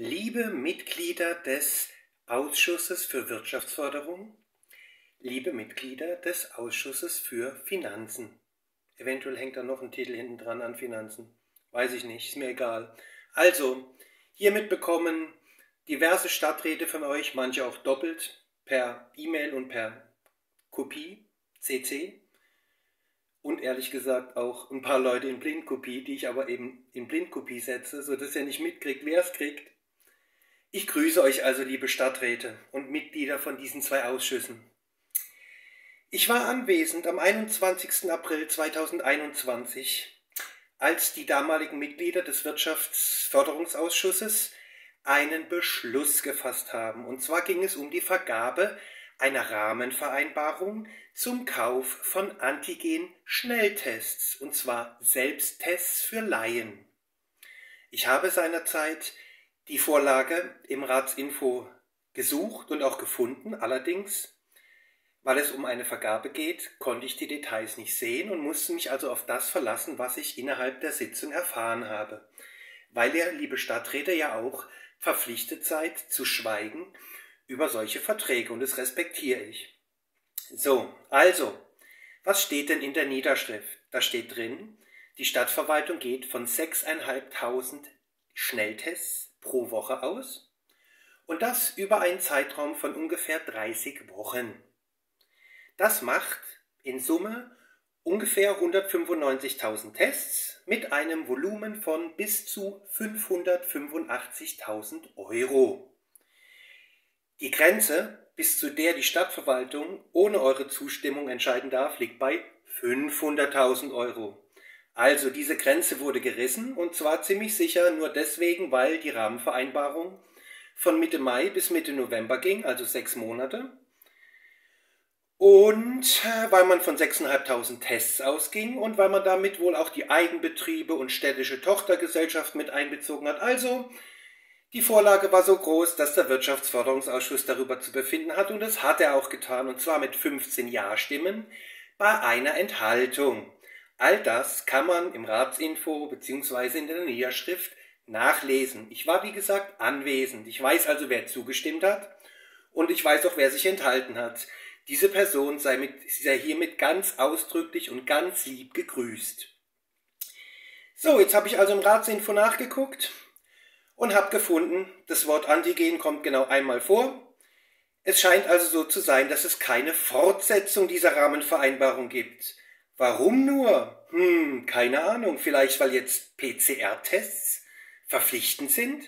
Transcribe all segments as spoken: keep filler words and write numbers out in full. Liebe Mitglieder des Ausschusses für Wirtschaftsförderung, liebe Mitglieder des Ausschusses für Finanzen. Eventuell hängt da noch ein Titel hinten dran an Finanzen. Weiß ich nicht, ist mir egal. Also, hiermit bekommen diverse Stadträte von euch, manche auch doppelt, per E-Mail und per Kopie, C C. Und ehrlich gesagt auch ein paar Leute in Blindkopie, die ich aber eben in Blindkopie setze, sodass ihr nicht mitkriegt, wer es kriegt. Ich grüße euch also, liebe Stadträte und Mitglieder von diesen zwei Ausschüssen. Ich war anwesend am einundzwanzigsten April zweitausendeinundzwanzig, als die damaligen Mitglieder des Wirtschaftsförderungsausschusses einen Beschluss gefasst haben. Und zwar ging es um die Vergabe einer Rahmenvereinbarung zum Kauf von Antigen-Schnelltests, und zwar Selbsttests für Laien. Ich habe seinerzeit die Vorlage im Ratsinfo gesucht und auch gefunden, allerdings, weil es um eine Vergabe geht, konnte ich die Details nicht sehen und musste mich also auf das verlassen, was ich innerhalb der Sitzung erfahren habe, weil ihr, liebe Stadträte, ja auch verpflichtet seid, zu schweigen über solche Verträge, und das respektiere ich. So, also, was steht denn in der Niederschrift? Da steht drin, die Stadtverwaltung geht von sechstausendfünfhundert Schnelltests pro Woche aus, und das über einen Zeitraum von ungefähr dreißig Wochen. Das macht in Summe ungefähr hundertfünfundneunzigtausend Tests mit einem Volumen von bis zu fünfhundertfünfundachtzigtausend Euro. Die Grenze, bis zu der die Stadtverwaltung ohne eure Zustimmung entscheiden darf, liegt bei fünfhunderttausend Euro. Also diese Grenze wurde gerissen, und zwar ziemlich sicher nur deswegen, weil die Rahmenvereinbarung von Mitte Mai bis Mitte November ging, also sechs Monate. Und weil man von sechstausendfünfhundert Tests ausging und weil man damit wohl auch die Eigenbetriebe und städtische Tochtergesellschaften mit einbezogen hat. Also die Vorlage war so groß, dass der Wirtschaftsförderungsausschuss darüber zu befinden hat, und das hat er auch getan, und zwar mit fünfzehn Ja-Stimmen bei einer Enthaltung. All das kann man im Ratsinfo bzw. in der Niederschrift nachlesen. Ich war, wie gesagt, anwesend. Ich weiß also, wer zugestimmt hat, und ich weiß auch, wer sich enthalten hat. Diese Person sei, mit, sei hiermit ganz ausdrücklich und ganz lieb gegrüßt. So, jetzt habe ich also im Ratsinfo nachgeguckt und habe gefunden, das Wort Antigen kommt genau einmal vor. Es scheint also so zu sein, dass es keine Fortsetzung dieser Rahmenvereinbarung gibt. Warum nur? Hm, keine Ahnung. Vielleicht, weil jetzt P C R-Tests verpflichtend sind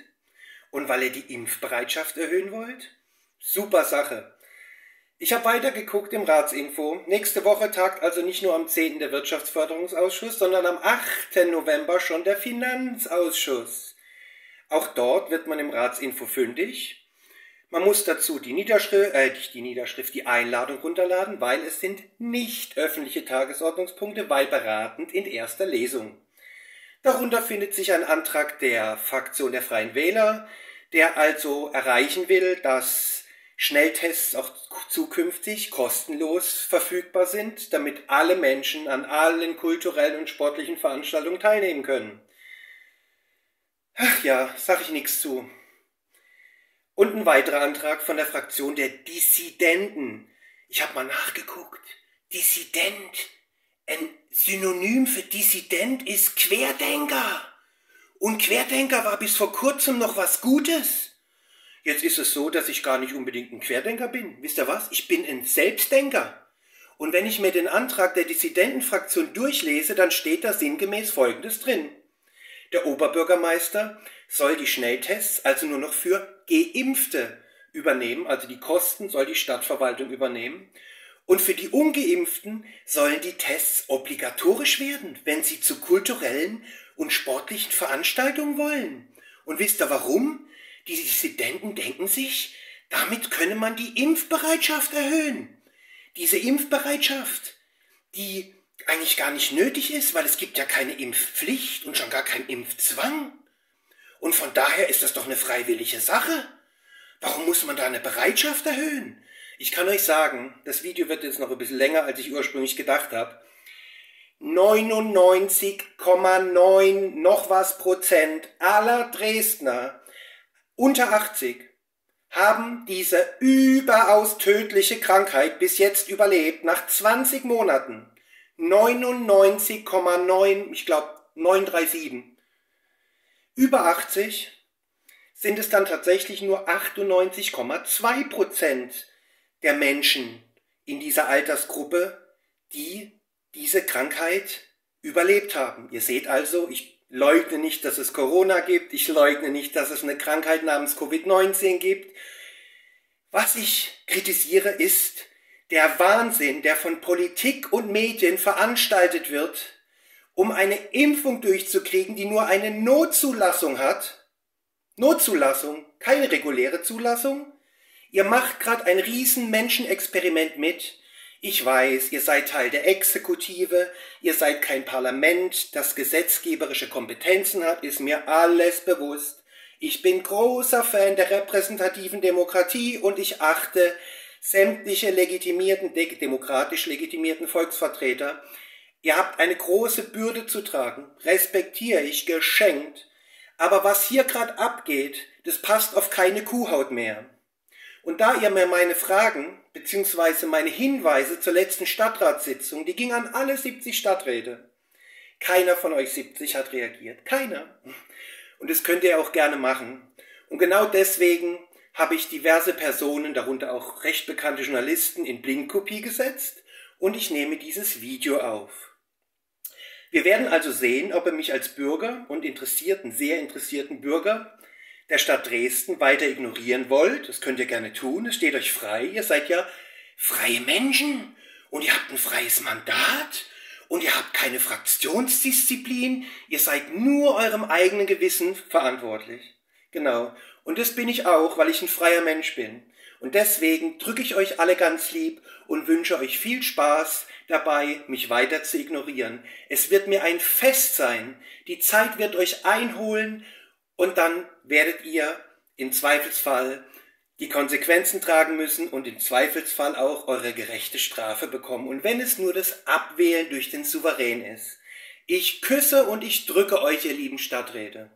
und weil ihr die Impfbereitschaft erhöhen wollt? Super Sache. Ich habe weitergeguckt im Ratsinfo. Nächste Woche tagt also nicht nur am zehnten der Wirtschaftsförderungsausschuss, sondern am achten November schon der Finanzausschuss. Auch dort wird man im Ratsinfo fündig. Man muss dazu die Niederschrift, äh, die Niederschrift, die Einladung runterladen, weil es sind nicht öffentliche Tagesordnungspunkte, weil beratend in erster Lesung. Darunter findet sich ein Antrag der Fraktion der Freien Wähler, der also erreichen will, dass Schnelltests auch zukünftig kostenlos verfügbar sind, damit alle Menschen an allen kulturellen und sportlichen Veranstaltungen teilnehmen können. Ach ja, sag ich nichts zu. Und ein weiterer Antrag von der Fraktion der Dissidenten. Ich habe mal nachgeguckt. Dissident. Ein Synonym für Dissident ist Querdenker. Und Querdenker war bis vor kurzem noch was Gutes. Jetzt ist es so, dass ich gar nicht unbedingt ein Querdenker bin. Wisst ihr was? Ich bin ein Selbstdenker. Und wenn ich mir den Antrag der Dissidentenfraktion durchlese, dann steht da sinngemäß Folgendes drin. Der Oberbürgermeister soll die Schnelltests also nur noch für Geimpfte übernehmen, also die Kosten soll die Stadtverwaltung übernehmen. Und für die Ungeimpften sollen die Tests obligatorisch werden, wenn sie zu kulturellen und sportlichen Veranstaltungen wollen. Und wisst ihr warum? Die Dissidenten denken sich, damit könne man die Impfbereitschaft erhöhen. Diese Impfbereitschaft, die eigentlich gar nicht nötig ist, weil es gibt ja keine Impfpflicht und schon gar keinen Impfzwang. Und von daher ist das doch eine freiwillige Sache. Warum muss man da eine Bereitschaft erhöhen? Ich kann euch sagen, das Video wird jetzt noch ein bisschen länger, als ich ursprünglich gedacht habe. neunundneunzig Komma neun noch was Prozent aller Dresdner unter achtzig haben diese überaus tödliche Krankheit bis jetzt überlebt, nach zwanzig Monaten neunundneunzig Komma neun, ich glaube neun drei sieben. Über achtzig sind es dann tatsächlich nur achtundneunzig Komma zwei Prozent der Menschen in dieser Altersgruppe, die diese Krankheit überlebt haben. Ihr seht also, ich leugne nicht, dass es Corona gibt, ich leugne nicht, dass es eine Krankheit namens Covid neunzehn gibt. Was ich kritisiere, ist der Wahnsinn, der von Politik und Medien veranstaltet wird, um eine Impfung durchzukriegen, die nur eine Notzulassung hat. Notzulassung, keine reguläre Zulassung. Ihr macht gerade ein riesen Menschenexperiment mit. Ich weiß, ihr seid Teil der Exekutive, ihr seid kein Parlament, das gesetzgeberische Kompetenzen hat, ist mir alles bewusst. Ich bin großer Fan der repräsentativen Demokratie und ich achte sämtliche legitimierten, demokratisch legitimierten Volksvertreter. Ihr habt eine große Bürde zu tragen, respektiere ich, geschenkt. Aber was hier gerade abgeht, das passt auf keine Kuhhaut mehr. Und da ihr mir meine Fragen bzw. meine Hinweise zur letzten Stadtratssitzung, die ging an alle siebzig Stadträte. Keiner von euch siebzig hat reagiert. Keiner. Und das könnt ihr auch gerne machen. Und genau deswegen habe ich diverse Personen, darunter auch recht bekannte Journalisten, in Blinkkopie gesetzt. Und ich nehme dieses Video auf. Wir werden also sehen, ob er mich als Bürger und interessierten, sehr interessierten Bürger der Stadt Dresden weiter ignorieren wollt. Das könnt ihr gerne tun, es steht euch frei. Ihr seid ja freie Menschen und ihr habt ein freies Mandat und ihr habt keine Fraktionsdisziplin. Ihr seid nur eurem eigenen Gewissen verantwortlich. Genau. Und das bin ich auch, weil ich ein freier Mensch bin. Und deswegen drücke ich euch alle ganz lieb und wünsche euch viel Spaß dabei, mich weiter zu ignorieren. Es wird mir ein Fest sein. Die Zeit wird euch einholen und dann werdet ihr im Zweifelsfall die Konsequenzen tragen müssen und im Zweifelsfall auch eure gerechte Strafe bekommen. Und wenn es nur das Abwählen durch den Souverän ist. Ich küsse und ich drücke euch, ihr lieben Stadträte.